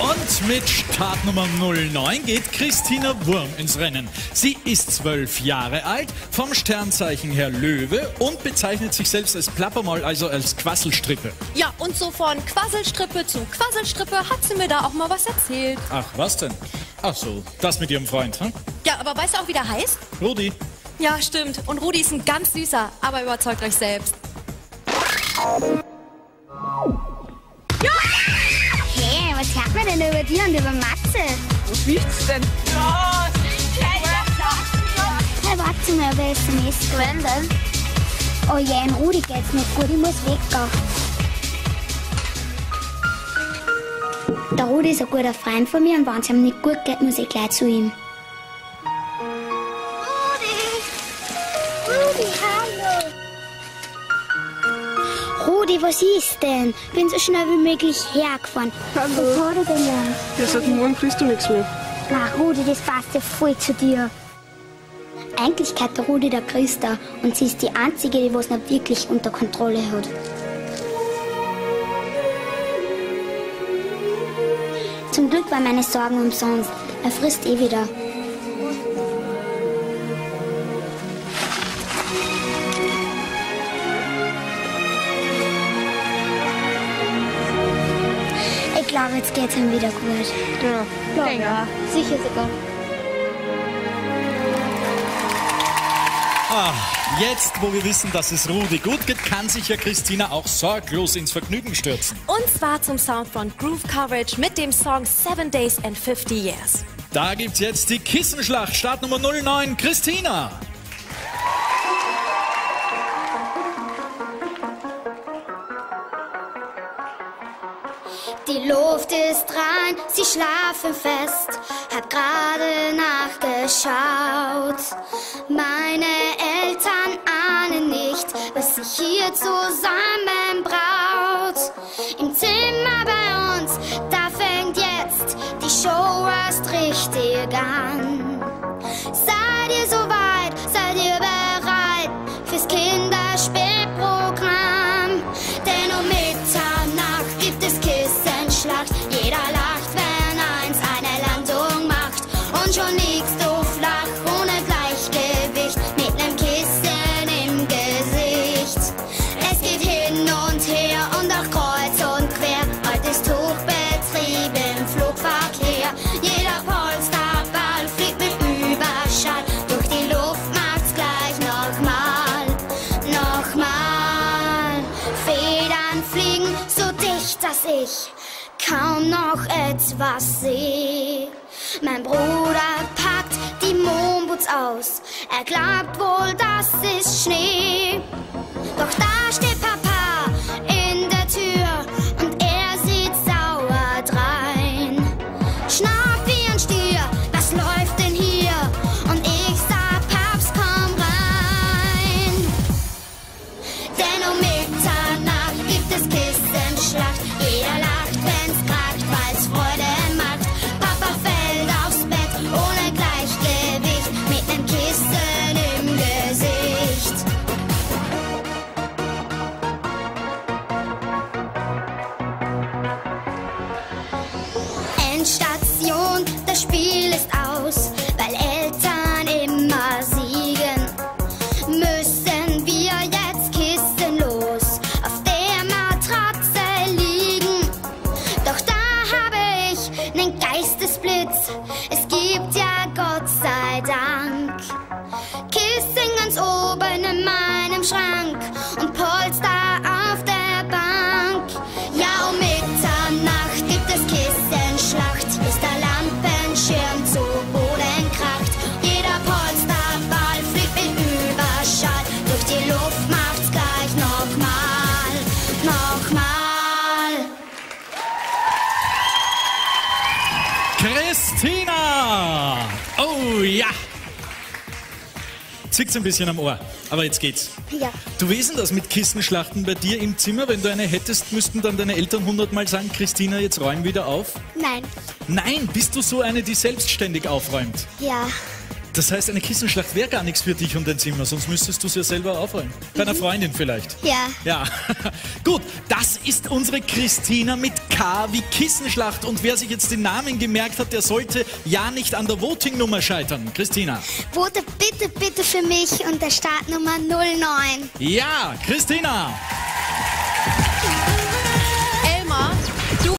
Und mit Startnummer 09 geht Kristina Wurm ins Rennen. Sie ist 12 Jahre alt, vom Sternzeichen her Löwe und bezeichnet sich selbst als Plappermaul, also als Quasselstrippe. Ja, und so von Quasselstrippe zu Quasselstrippe hat sie mir da auch mal was erzählt. Ach, was denn? Ach so, das mit ihrem Freund, hm? Ja, aber weißt du auch, wie der heißt? Rudi. Ja, stimmt. Und Rudi ist ein ganz süßer, aber überzeugt euch selbst. Was hört man denn über dich und über Matze? Was willst du denn? Ja, hey, warte mal, aber ich bin nicht gewendet. Oh je, in Rudi geht's nicht gut, ich muss weggehen. Der Rudi ist ein guter Freund von mir und wenn es ihm nicht gut geht, muss ich gleich zu ihm. Rudi! Rudi, hallo! Rudi, was ist denn? Ich bin so schnell wie möglich hergefahren. Hallo. Was hat er denn da? Ja, seit morgen kriegst du nichts mehr. Na, Rudi, das passt ja voll zu dir. Eigentlich gehört der Rudi der Christa und sie ist die Einzige, die was noch wirklich unter Kontrolle hat. Zum Glück waren meine Sorgen umsonst. Er frisst eh wieder. Ich glaube, jetzt geht's ihm wieder gut. Ja, länger. Sicher sogar. Ach, jetzt, wo wir wissen, dass es Rudi gut geht, kann sich ja Kristina auch sorglos ins Vergnügen stürzen. Und zwar zum Sound von Groove Coverage mit dem Song 7 Days and 50 Years. Da gibt's jetzt die Kissenschlacht. Startnummer 09, Kristina. Die Luft ist rein, sie schlafen fest, hab gerade nachgeschaut. Meine Eltern ahnen nicht, was sich hier zusammenbraut. Im Zimmer bei uns, da fängt jetzt die Show erst richtig an. Seid ihr soweit, seid ihr bereit fürs Kinderspielprogramm? Denn um Mitternacht gibt es Kissenschlacht, jeder lacht, wenn eins eine Landung macht. Und schon liegst du flach, ohne Gleichgewicht, mit nem Kissen im Gesicht. Es geht hin und her und auch kreuz und quer, altes Tuchbetrieb im Flugverkehr. Jeder Polsterball fliegt mit Überschall, durch die Luft macht's gleich nochmal, nochmal. Federn fliegen so dicht, dass ich kaum noch etwas seh. Mein Bruder packt die Moonboots aus, er glaubt wohl, das ist Schnee. Doch da steht Papa in der Tür und er sieht sauer drein. Schnauft wie ein Stier, was läuft denn hier? Und ich sag, Papst, komm rein. Denn um Mitternacht gibt es Kissenschlacht, jeder lacht, wenn's krackt, weil's Freude macht. Papa fällt aufs Bett ohne Gleichgewicht, mit nem Kissen im Gesicht. Endstation, das Spiel ist aus, weil Eltern immer siegen. Müssen wir jetzt kissenlos auf der Matratze liegen? Doch da habe ich nen Geistesblitz, es gibt ja Gott sei Dank Kissen ganz oben in meinem Schrank und Polster auf der Bank. Ja, um Mitternacht gibt es Kissenschlacht, bis der Lampenschirm zu Boden kracht. Jeder Polsterball fliegt mit Überschall, durch die Luft macht's gleich nochmal, nochmal. Kristina! Oh ja! Zwickt's ein bisschen am Ohr, aber jetzt geht's. Ja. Du, wie ist denn das mit Kissenschlachten bei dir im Zimmer? Wenn du eine hättest, müssten dann deine Eltern 100-mal sagen, Kristina, jetzt räum wieder auf. Nein. Nein, bist du so eine, die selbstständig aufräumt? Ja. Das heißt, eine Kissenschlacht wäre gar nichts für dich und dein Zimmer, sonst müsstest du es ja selber aufräumen. Deiner Freundin vielleicht. Ja. Ja. Gut, das ist unsere Kristina mit K wie Kissenschlacht. Und wer sich jetzt den Namen gemerkt hat, der sollte ja nicht an der Voting-Nummer scheitern. Kristina. Vote bitte, bitte für mich und der Startnummer 09. Ja, Kristina.